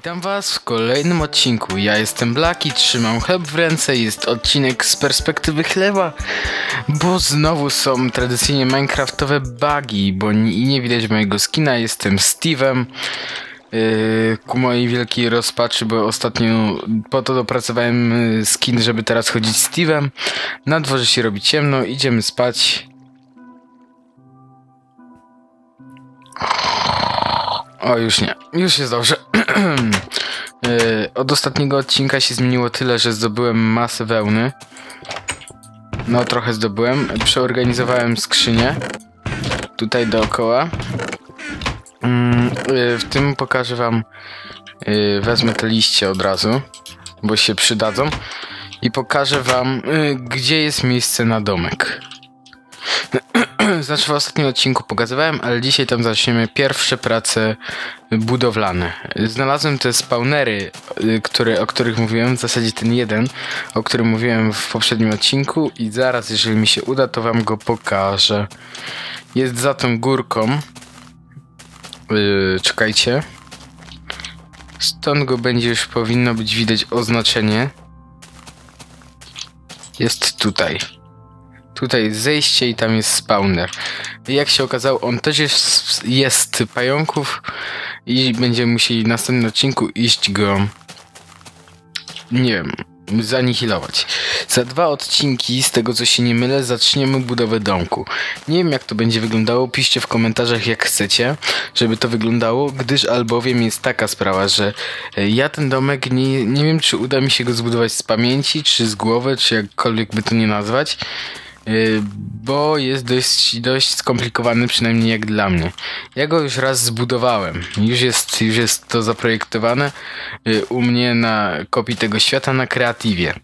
Witam was w kolejnym odcinku. Ja jestem Blacky, trzymam chleb w ręce. Jest odcinek z perspektywy chleba, bo znowu są tradycyjnie minecraftowe bugi, bo nie widać mojego skina. Jestem Steve'em. Ku mojej wielkiej rozpaczy, bo ostatnio po to dopracowałem skin, żeby teraz chodzić z Steve'em. Na dworze się robi ciemno, idziemy spać. O, już nie. Już jest dobrze. Od ostatniego odcinka się zmieniło tyle, że zdobyłem masę wełny. No, trochę zdobyłem. Przeorganizowałem skrzynię. Tutaj dookoła. W tym pokażę wam... Wezmę te liście od razu, bo się przydadzą. I pokażę wam, gdzie jest miejsce na domek. Znaczy w ostatnim odcinku pokazywałem, ale dzisiaj tam zaczniemy pierwsze prace budowlane. Znalazłem te spawnery, o których mówiłem, w zasadzie ten jeden, o którym mówiłem w poprzednim odcinku i zaraz, jeżeli mi się uda, to wam go pokażę. Jest za tą górką. Czekajcie. Stąd go będzie już powinno być widać oznaczenie. Jest tutaj. Tutaj jest zejście i tam jest spawner. Jak się okazało, on też jest pająków i będziemy musieli w następnym odcinku iść go, nie wiem, zanihilować. Za 2 odcinki, z tego co się nie mylę, zaczniemy budowę domku. Nie wiem jak to będzie wyglądało, piszcie w komentarzach jak chcecie, żeby to wyglądało, gdyż albowiem jest taka sprawa, że ja ten domek nie wiem czy uda mi się go zbudować z pamięci, czy z głowy, czy jakkolwiek by to nie nazwać. Bo jest dość skomplikowany, przynajmniej jak dla mnie. Ja go już raz zbudowałem. Już jest to zaprojektowane u mnie na kopii tego świata na kreatywie.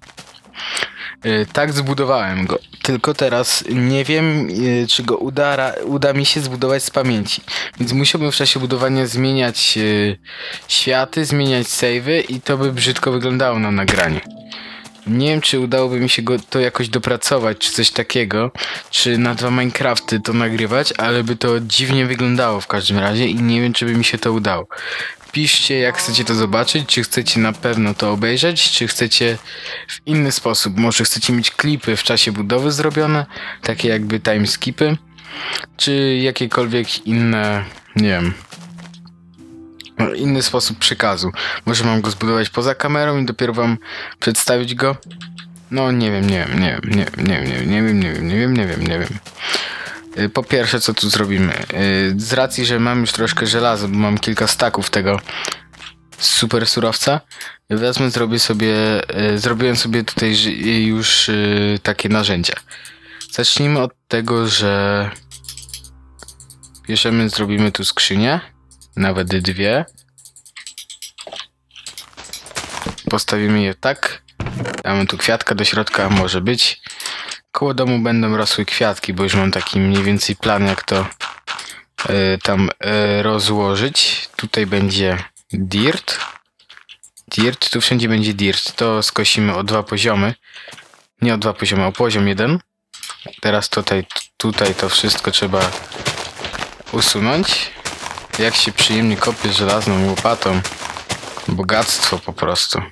Tak, zbudowałem go. Tylko teraz nie wiem, czy go uda mi się zbudować z pamięci. Więc musiałbym w czasie budowania zmieniać światy, zmieniać save'y i to by brzydko wyglądało na nagraniu. Nie wiem, czy udałoby mi się to jakoś dopracować, czy coś takiego, czy na 2 Minecrafty to nagrywać, ale by to dziwnie wyglądało w każdym razie i nie wiem, czy by mi się to udało. Piszcie, jak chcecie to zobaczyć, czy chcecie na pewno to obejrzeć, czy chcecie w inny sposób. Może chcecie mieć klipy w czasie budowy zrobione, takie jakby timeskipy, czy jakiekolwiek inne, nie wiem... inny sposób przekazu. Może mam go zbudować poza kamerą i dopiero wam przedstawić go? No nie wiem. Po pierwsze, co tu zrobimy? Z racji, że mam już troszkę żelaza, bo mam kilka staków tego super surowca, wezmę, zrobiłem sobie tutaj już takie narzędzia. Zacznijmy od tego, że bierzemy, zrobimy tu skrzynię. Nawet 2. Postawimy je tak. Damy tu kwiatka do środka, może być. Koło domu będą rosły kwiatki, bo już mam taki mniej więcej plan, jak to tam rozłożyć. Tutaj będzie dirt. Tu wszędzie będzie dirt. To skosimy o 2 poziomy. Nie o 2 poziomy, o poziom 1. Teraz tutaj to wszystko trzeba usunąć. Jak się przyjemnie kopie żelazną łopatą. Bogactwo po prostu.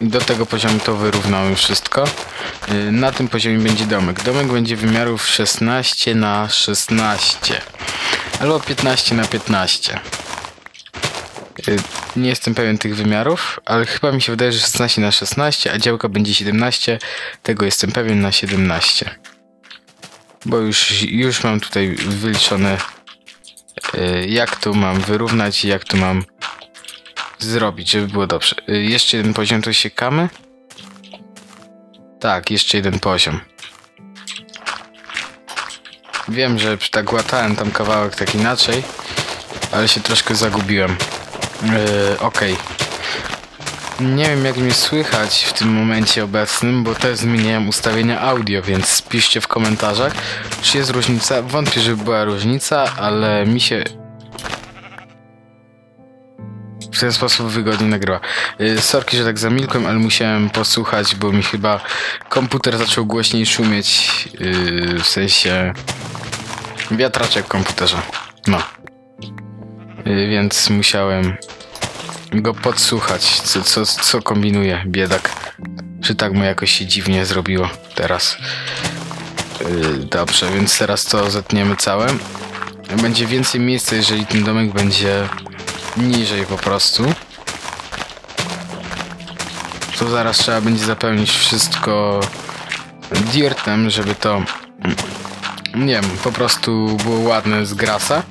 I do tego poziomu to wyrównałem wszystko. Na tym poziomie będzie domek. Domek będzie wymiarów 16 na 16. Albo 15 na 15. Nie jestem pewien tych wymiarów, ale chyba mi się wydaje, że 16 na 16, a działka będzie 17. Tego jestem pewien, na 17. Bo już mam tutaj wyliczone, jak to mam wyrównać i jak to mam zrobić, żeby było dobrze. Jeszcze jeden poziom to siekamy. Tak, jeszcze jeden poziom. Wiem, że tak łatałem tam kawałek tak inaczej, ale się troszkę zagubiłem. Okej. Nie wiem jak mnie słychać w tym momencie obecnym, bo też zmieniałem ustawienia audio, więc piszcie w komentarzach, czy jest różnica. Wątpię, żeby była różnica, ale mi się w ten sposób wygodnie nagrywa. Sorki, że tak zamilkłem, ale musiałem posłuchać, bo mi chyba komputer zaczął głośniej szumieć, w sensie wiatraczek komputerza. No. więc musiałem go podsłuchać, co kombinuje biedak. Czy tak mu jakoś się dziwnie zrobiło teraz. Dobrze, więc teraz to zetniemy całe. Będzie więcej miejsca, jeżeli ten domek będzie niżej po prostu. To zaraz trzeba będzie zapełnić wszystko dirtem, żeby to, nie wiem, po prostu było ładne z grasa.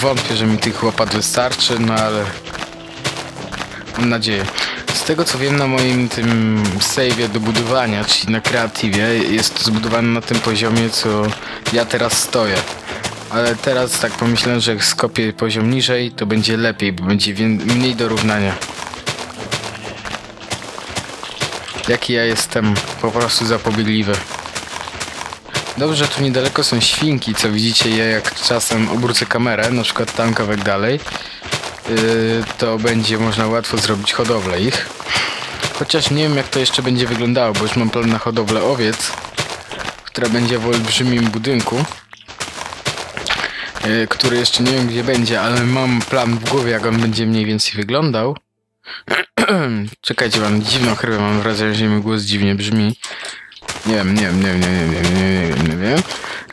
Wątpię, że mi tych łopat wystarczy, no ale mam nadzieję. Z tego co wiem, na moim tym save'ie do budowania, czyli na kreatywie, jest to zbudowane na tym poziomie, co ja teraz stoję. Ale teraz tak pomyślałem, że jak skopię poziom niżej, to będzie lepiej, bo będzie mniej do równania. Jaki ja jestem po prostu zapobiegliwy. Dobrze, tu niedaleko są świnki, co widzicie, ja jak czasem obrócę kamerę, na przykład tam kawałek dalej, to będzie można łatwo zrobić hodowlę ich. Chociaż nie wiem, jak to jeszcze będzie wyglądało, bo już mam plan na hodowlę owiec, która będzie w olbrzymim budynku, który jeszcze nie wiem gdzie będzie, ale mam plan w głowie, jak on będzie mniej więcej wyglądał. Czekajcie, mam dziwną chorobę, mam wrażenie, że mi głos dziwnie brzmi. Nie wiem,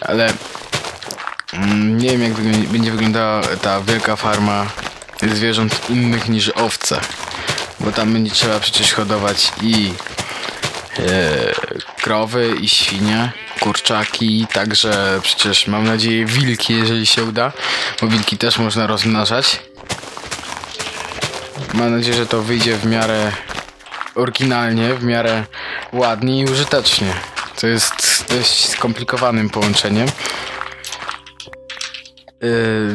ale nie wiem, jak będzie wyglądała ta wielka farma zwierząt innych niż owce, bo tam będzie trzeba przecież hodować i krowy, i świnie, kurczaki, także przecież mam nadzieję wilki, jeżeli się uda, bo wilki też można rozmnażać. Mam nadzieję, że to wyjdzie w miarę oryginalnie, w miarę ładnie i użytecznie. To jest dość skomplikowanym połączeniem.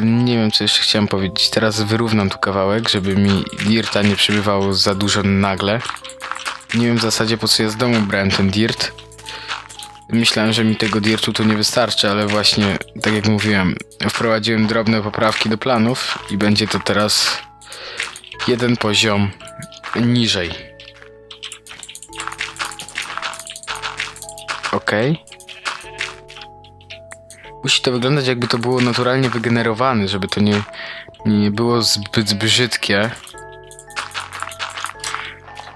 Nie wiem, co jeszcze chciałem powiedzieć. Teraz wyrównam tu kawałek, żeby mi dirta nie przybywało za dużo nagle. Nie wiem w zasadzie, po co ja z domu brałem ten dirt. Myślałem, że mi tego dirtu tu nie wystarczy, ale właśnie, tak jak mówiłem, wprowadziłem drobne poprawki do planów i będzie to teraz jeden poziom niżej. Ok. Musi to wyglądać, jakby to było naturalnie wygenerowane, żeby to nie było zbyt brzydkie.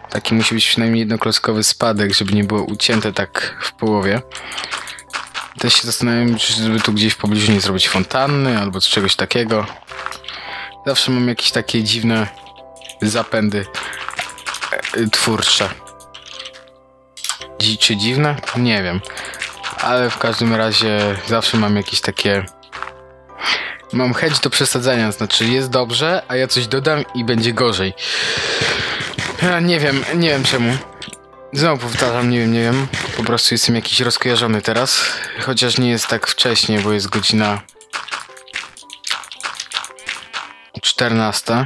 Taki musi być przynajmniej jednoklockowy spadek, żeby nie było ucięte tak w połowie. Też się zastanawiam, żeby tu gdzieś w pobliżu nie zrobić fontanny albo czegoś takiego. Zawsze mam jakieś takie dziwne zapędy twórcze. Czy dziwne? Nie wiem. Ale w każdym razie zawsze mam jakieś takie... Mam chęć do przesadzania, znaczy jest dobrze, a ja coś dodam i będzie gorzej. Nie wiem czemu. Znowu powtarzam, nie wiem. Po prostu jestem jakiś rozkojarzony teraz. Chociaż nie jest tak wcześnie, bo jest godzina... 14.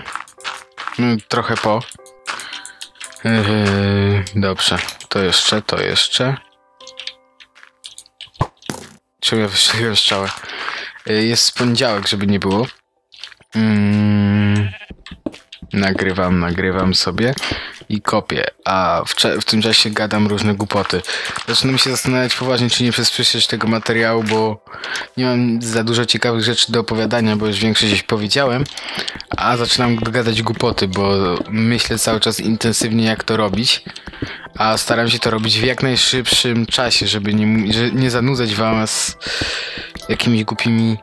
Trochę po. Dobrze. To jeszcze. Czemu ja wyszczałem? Jest poniedziałek, żeby nie było. Nagrywam sobie i kopię, a w tym czasie gadam różne głupoty. Zaczynam się zastanawiać poważnie, czy nie przyspieszyć tego materiału, bo nie mam za dużo ciekawych rzeczy do opowiadania, bo już większość powiedziałem, a zaczynam gadać głupoty, bo myślę cały czas intensywnie, jak to robić, a staram się to robić w jak najszybszym czasie, żeby nie zanudzać was jakimiś głupimi...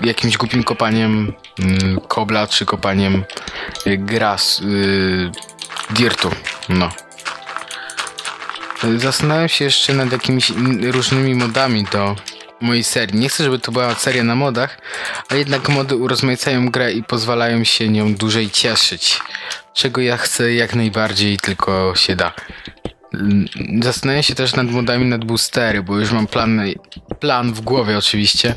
jakimś głupim kopaniem kobla czy kopaniem dirtu. No. Zastanawiam się jeszcze nad jakimiś różnymi modami do mojej serii. Nie chcę, żeby to była seria na modach, a jednak mody urozmaicają grę i pozwalają się nią dłużej cieszyć. Czego ja chcę jak najbardziej tylko się da. Zastanawiam się też nad modami, nad boostery, bo już mam plan w głowie oczywiście,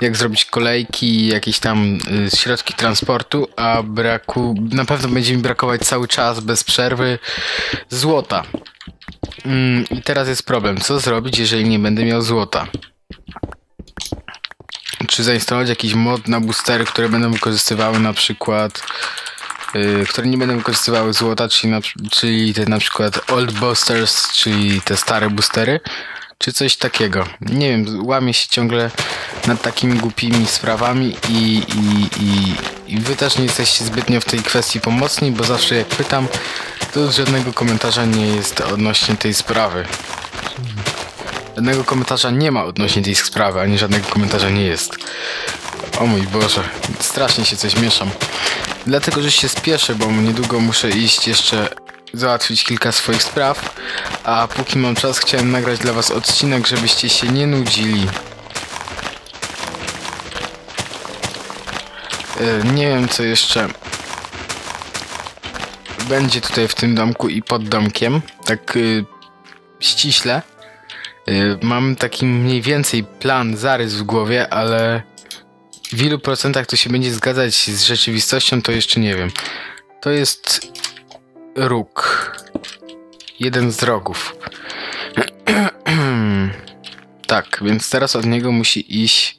jak zrobić kolejki, jakieś tam środki transportu, a na pewno będzie mi brakować cały czas, bez przerwy, złota. I teraz jest problem, co zrobić, jeżeli nie będę miał złota? Czy zainstalować jakiś mod na boostery, które będą wykorzystywały na przykład... które nie będą wykorzystywały złota, czyli te na przykład old boosters, czyli te stare boostery, czy coś takiego. Nie wiem, łamię się ciągle nad takimi głupimi sprawami i wy też nie jesteście zbytnio w tej kwestii pomocni, bo zawsze jak pytam, to żadnego komentarza nie jest odnośnie tej sprawy. Żadnego komentarza nie ma odnośnie tej sprawy, ani żadnego komentarza nie jest. O mój Boże, strasznie się coś mieszam. Dlatego, że się spieszę, bo niedługo muszę iść jeszcze załatwić kilka swoich spraw, a póki mam czas, chciałem nagrać dla was odcinek, żebyście się nie nudzili. Nie wiem, co jeszcze będzie tutaj w tym domku i pod domkiem, tak ściśle. Mam taki mniej więcej plan, zarys w głowie, ale w ilu procentach to się będzie zgadzać z rzeczywistością, to jeszcze nie wiem. To jest róg. Jeden z rogów. Tak, więc teraz od niego musi iść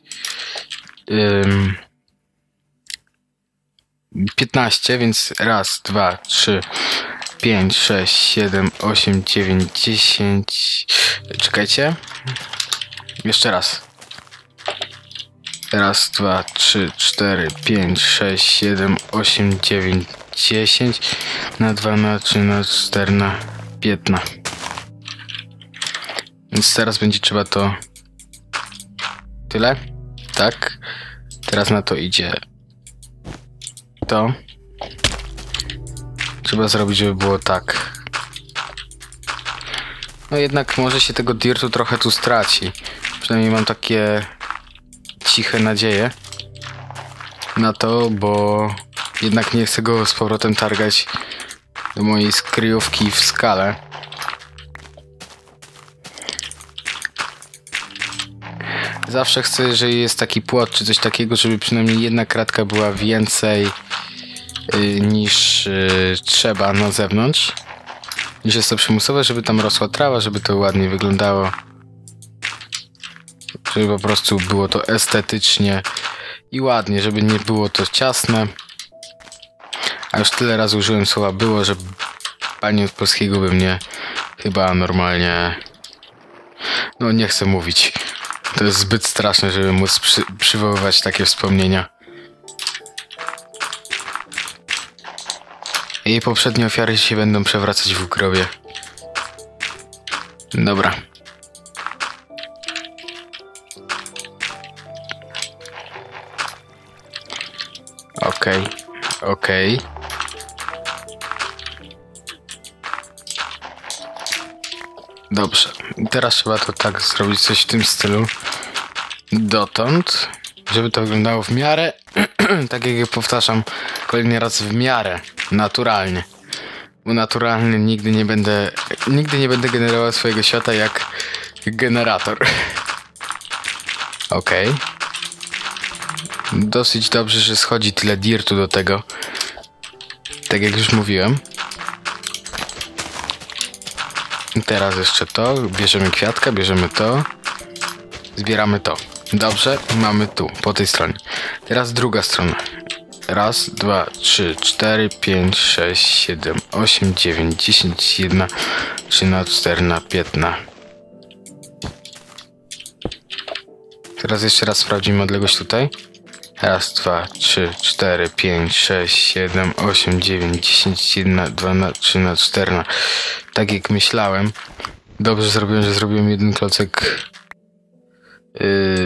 15, więc raz, dwa, trzy, 5, 6, 7, 8, 9, 10... Czekajcie. Jeszcze raz. Raz, dwa, trzy, 4, 5, 6, 7, 8, 9, 10... Na 2, na 3, na 4, na 5. Więc teraz będzie trzeba to... Tyle? Tak. Teraz na to idzie... To... Trzeba zrobić, żeby było tak. No jednak może się tego dirtu trochę tu straci. Przynajmniej mam takie ciche nadzieje na to, bo jednak nie chcę go z powrotem targać do mojej skryjówki w skale. Zawsze chcę, jeżeli jest taki płot czy coś takiego, żeby przynajmniej jedna kratka była więcej niż trzeba na zewnątrz, niż jest to przymusowe, żeby tam rosła trawa, żeby to ładnie wyglądało, żeby po prostu było to estetycznie i ładnie, żeby nie było to ciasne. A już tyle razy użyłem słowa było, że pani od polskiego by mnie chyba normalnie... No nie chcę mówić, to jest zbyt straszne, żeby móc przywoływać takie wspomnienia. Jej poprzednie ofiary się będą przewracać w grobie. Dobra. Okej, okej. Dobrze. Teraz trzeba to tak zrobić, coś w tym stylu. Dotąd. Żeby to wyglądało w miarę, tak jak powtarzam kolejny raz, w miarę naturalnie. Bo naturalnie nigdy nie będę generował swojego świata jak generator. Okej. Dosyć dobrze, że schodzi tyle dirtu do tego. Tak jak już mówiłem. Teraz jeszcze to. Bierzemy kwiatka, bierzemy to. Zbieramy to. Dobrze, mamy tu, po tej stronie. Teraz druga strona. Raz, dwa, trzy, 4, 5, 6, 7, 8, 9, 10, 1, 13, 14, 15. Teraz jeszcze raz sprawdzimy odległość tutaj. Raz, dwa, trzy, 4, 5, 6, 7, 8, 9, 10, 1, 12, 13, 14. Tak jak myślałem. Dobrze zrobiłem, że zrobiłem jeden klocek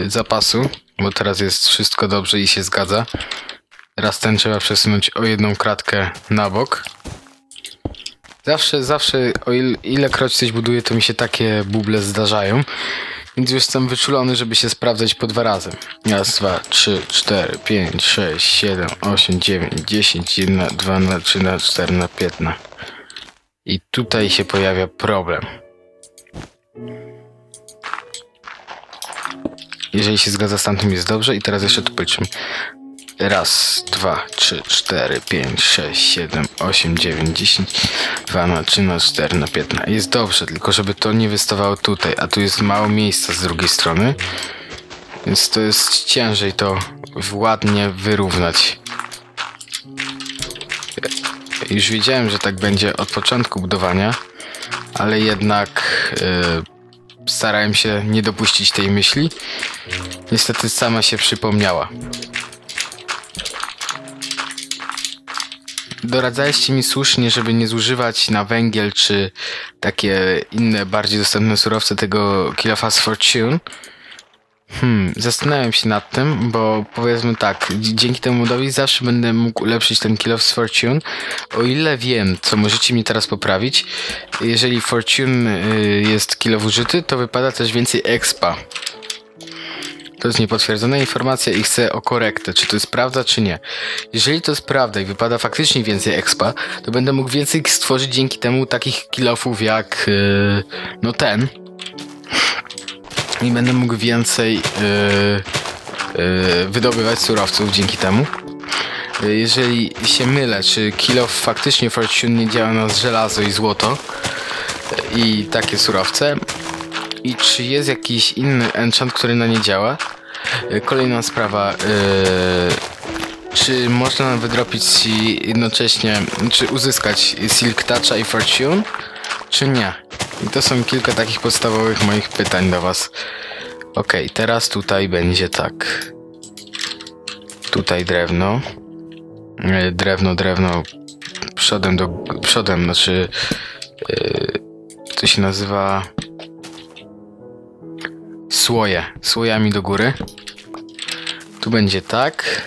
zapasu, bo teraz jest wszystko dobrze i się zgadza. Teraz ten trzeba przesunąć o jedną kratkę na bok. Zawsze o ilekroć coś buduję, to mi się takie buble zdarzają. Więc już jestem wyczulony, żeby się sprawdzać po dwa razy. Raz, dwa, trzy, 4, 5, 6, 7, 8, 9, 10, 1, 12, 13, 14, 15. I tutaj się pojawia problem. Jeżeli się zgadza z tamtym, jest dobrze. I teraz jeszcze tu policzymy. Raz, dwa, trzy, 4, 5, 6, 7, 8, 9, 10, 12, 13, 14, 15. Jest dobrze, tylko żeby to nie wystawało tutaj. A tu jest mało miejsca z drugiej strony. Więc to jest ciężej to ładnie wyrównać. Już wiedziałem, że tak będzie od początku budowania. Ale jednak starałem się nie dopuścić tej myśli. Niestety sama się przypomniała. Doradzaliście mi słusznie, żeby nie zużywać na węgiel czy takie inne, bardziej dostępne surowce tego Kilofas Fortune. Zastanawiam się nad tym, bo powiedzmy tak, dzięki temu modowi zawsze będę mógł ulepszyć ten Kill of Fortune. O ile wiem, co możecie mi teraz poprawić, jeżeli Fortune jest kilow użyty, to wypada też więcej expa. To jest niepotwierdzona informacja i chcę o korektę, czy to jest prawda, czy nie. Jeżeli to jest prawda i wypada faktycznie więcej expa, to będę mógł więcej stworzyć dzięki temu takich kilofów jak no ten. I będę mógł więcej wydobywać surowców dzięki temu. Jeżeli się mylę, czy Kill of faktycznie Fortune nie działa na żelazo i złoto i takie surowce, i czy jest jakiś inny enchant, który na nie działa. Kolejna sprawa, czy można wydropić jednocześnie, czy uzyskać Silk Toucha i Fortune, czy nie? I to są kilka takich podstawowych moich pytań do was. Okej, teraz tutaj będzie tak. Tutaj drewno. Drewno. Przodem, znaczy... to się nazywa... Słoje. Słojami do góry. Tu będzie tak.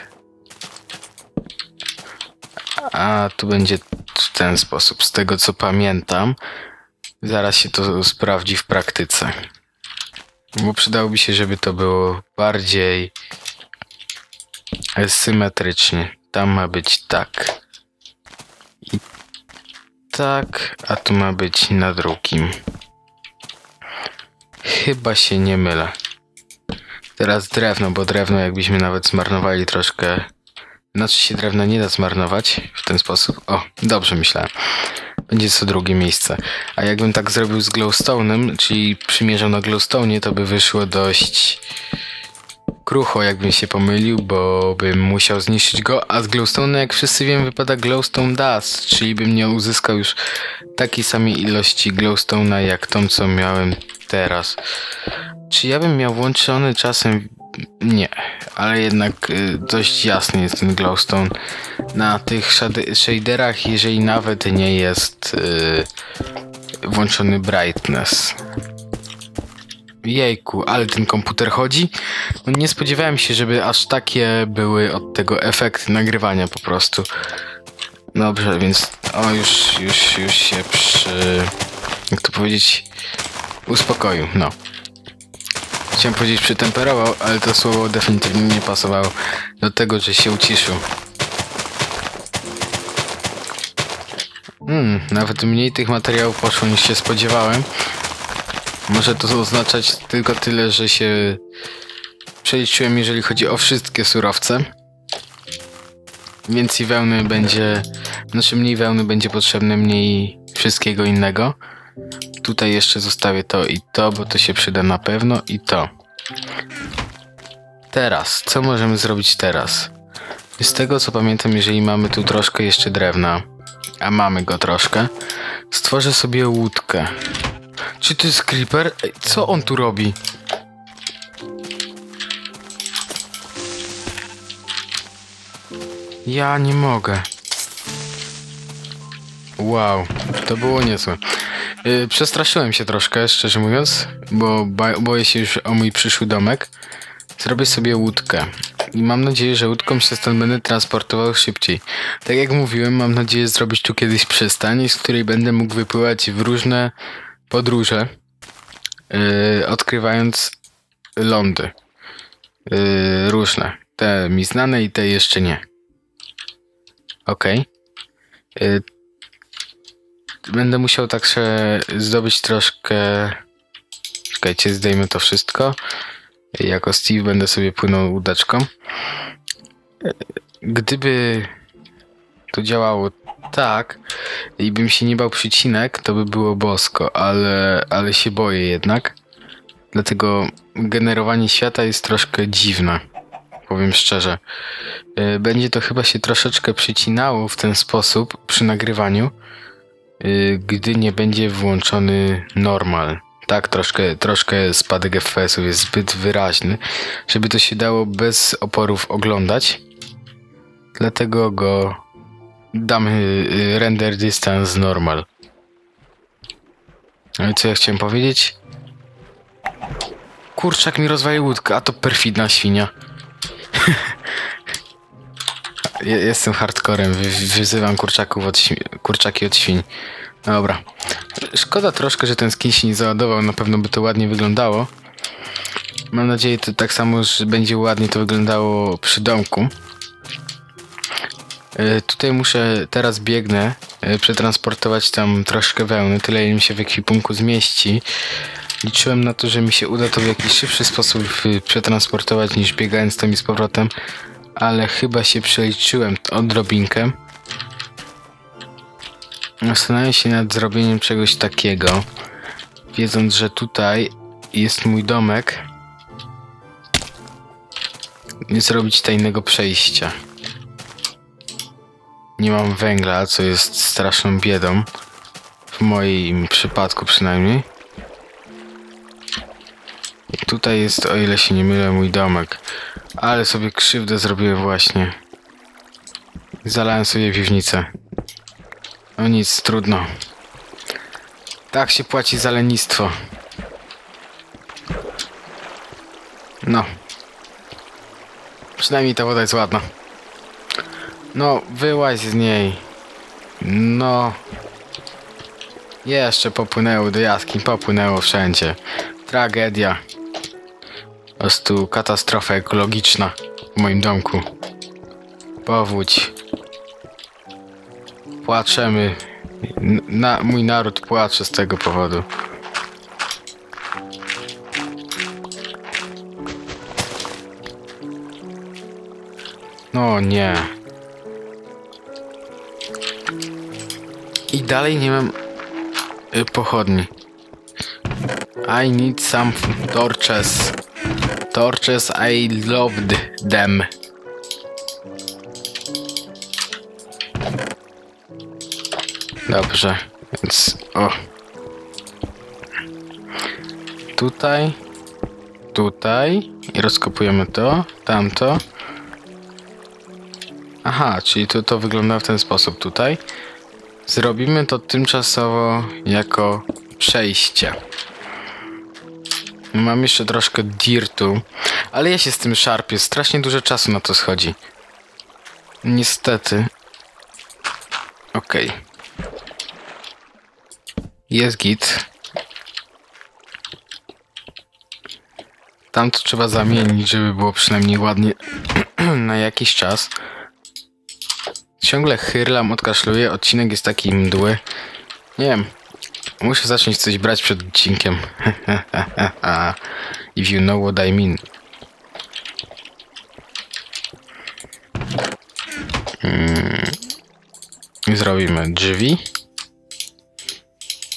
A tu będzie w ten sposób. Z tego co pamiętam. Zaraz się to sprawdzi w praktyce. Bo przydałoby się, żeby to było bardziej symetrycznie. Tam ma być tak. I tak, a tu ma być na drugim. Chyba się nie mylę. Teraz drewno, bo drewno jakbyśmy nawet zmarnowali troszkę. Znaczy się drewna nie da zmarnować w ten sposób. O, dobrze myślałem. Będzie co drugie miejsce. A jakbym tak zrobił z glowstone'em, czyli przymierzał na glowstone'ie, to by wyszło dość krucho, jakbym się pomylił, bo bym musiał zniszczyć go. A z glowstone'em, jak wszyscy wiemy, wypada glowstone dust, czyli bym nie uzyskał już takiej samej ilości glowstone'a, jak tą, co miałem teraz. Czy ja bym miał włączony czasem... Nie, ale jednak dość jasny jest ten glowstone na tych shaderach, jeżeli nawet nie jest włączony brightness. Jejku, ale ten komputer chodzi. No nie spodziewałem się, żeby aż takie były od tego efekty nagrywania po prostu. Dobrze, więc o, już się jak to powiedzieć, uspokoił, no. Chciałem powiedzieć przytemperował, ale to słowo definitywnie nie pasowało do tego, że się uciszył. Nawet mniej tych materiałów poszło niż się spodziewałem. Może to oznaczać tylko tyle, że się przeliczyłem, jeżeli chodzi o wszystkie surowce. Więcej wełny będzie, znaczy mniej wełny będzie potrzebne, mniej wszystkiego innego. Tutaj jeszcze zostawię to i to, bo to się przyda na pewno, i to. Teraz, co możemy zrobić teraz? Z tego co pamiętam, jeżeli mamy tu troszkę jeszcze drewna, a mamy go troszkę, stworzę sobie łódkę. Czy to jest creeper? Co on tu robi? Ja nie mogę. Wow, to było niezłe. Przestraszyłem się troszkę, szczerze mówiąc, bo boję się już o mój przyszły domek. Zrobię sobie łódkę i mam nadzieję, że łódką się stąd będę transportował szybciej. Tak jak mówiłem, mam nadzieję zrobić tu kiedyś przystań, z której będę mógł wypływać w różne podróże, odkrywając lądy. Różne. Te mi znane i te jeszcze nie. Okej. Będę musiał także zdobyć troszkę... Czekajcie, zdejmę to wszystko. Jako Steve będę sobie płynął łódeczką. Gdyby to działało tak i bym się nie bał przycinek, to by było bosko, ale się boję jednak. Dlatego generowanie świata jest troszkę dziwne, powiem szczerze. Będzie to chyba się troszeczkę przycinało w ten sposób przy nagrywaniu, gdy nie będzie włączony normal, tak troszkę spadek FPS-ów jest zbyt wyraźny, żeby to się dało bez oporów oglądać. Dlatego go damy render distance normal. No i co ja chciałem powiedzieć? Kurczak mi rozwalił łódkę, a to perfidna świnia. Jestem hardcorem, wyzywam kurczaki od świń. Dobra. Szkoda troszkę, że ten skin się nie załadował, na pewno by to ładnie wyglądało. Mam nadzieję, to tak samo, że będzie ładnie to wyglądało przy domku. Tutaj muszę, teraz biegnę, przetransportować tam troszkę wełny, tyle ile mi się w ekwipunku zmieści. Liczyłem na to, że mi się uda to w jakiś szybszy sposób przetransportować niż biegając tam i z powrotem, ale chyba się przeliczyłem odrobinkę. Zastanawiam się nad zrobieniem czegoś takiego, wiedząc, że tutaj jest mój domek, nie zrobić tajnego przejścia. Nie mam węgla, co jest straszną biedą, w moim przypadku przynajmniej. I tutaj jest, o ile się nie mylę, mój domek, ale sobie krzywdę zrobiłem właśnie. Zalałem sobie piwnicę. No nic, trudno. Tak się płaci za lenistwo. No. Przynajmniej ta woda jest ładna. No, wyłaź z niej. No. Jeszcze popłynęło do jaskiń, popłynęło wszędzie. Tragedia. Po prostu katastrofa ekologiczna w moim domku. Powódź. Płaczemy. Mój naród płacze z tego powodu. No nie. I dalej nie mam pochodni. I need some torches. Torches, I loved them. Dobrze, więc o. Tutaj. I rozkopujemy to, tamto. Aha, czyli to wygląda w ten sposób tutaj. Zrobimy to tymczasowo jako przejście. Mam jeszcze troszkę dirtu, ale ja się z tym szarpię. Strasznie dużo czasu na to schodzi. Niestety. Okej. Okay. Jest git. Tam to trzeba zamienić, żeby było przynajmniej ładnie na jakiś czas. Ciągle chyrlam, odkaszluję, odcinek jest taki mdły. Nie wiem, muszę zacząć coś brać przed odcinkiem. If you know what I mean. Zrobimy drzwi.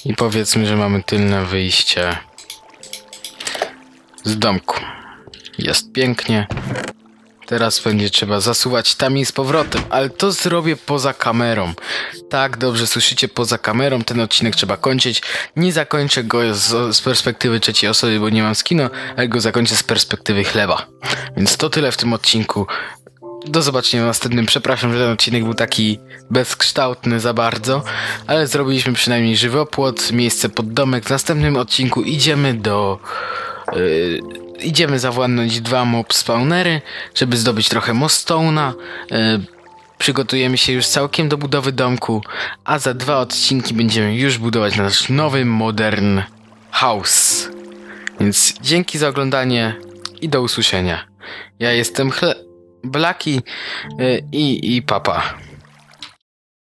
I powiedzmy, że mamy tylne wyjście z domku. Jest pięknie. Teraz będzie trzeba zasuwać tam i z powrotem, ale to zrobię poza kamerą. Tak, dobrze słyszycie, poza kamerą ten odcinek trzeba kończyć. Nie zakończę go z perspektywy trzeciej osoby, bo nie mam skina, ale go zakończę z perspektywy chleba. Więc to tyle w tym odcinku. Do zobaczenia w następnym. Przepraszam, że ten odcinek był taki bezkształtny za bardzo, ale zrobiliśmy przynajmniej żywopłot, miejsce pod domek. W następnym odcinku idziemy do... idziemy zawładnąć 2 mob spawnery, żeby zdobyć trochę mostone'a. Przygotujemy się już całkiem do budowy domku, a za 2 odcinki będziemy już budować nasz nowy, modern house. Więc dzięki za oglądanie i do usłyszenia. Ja jestem Blacky i papa.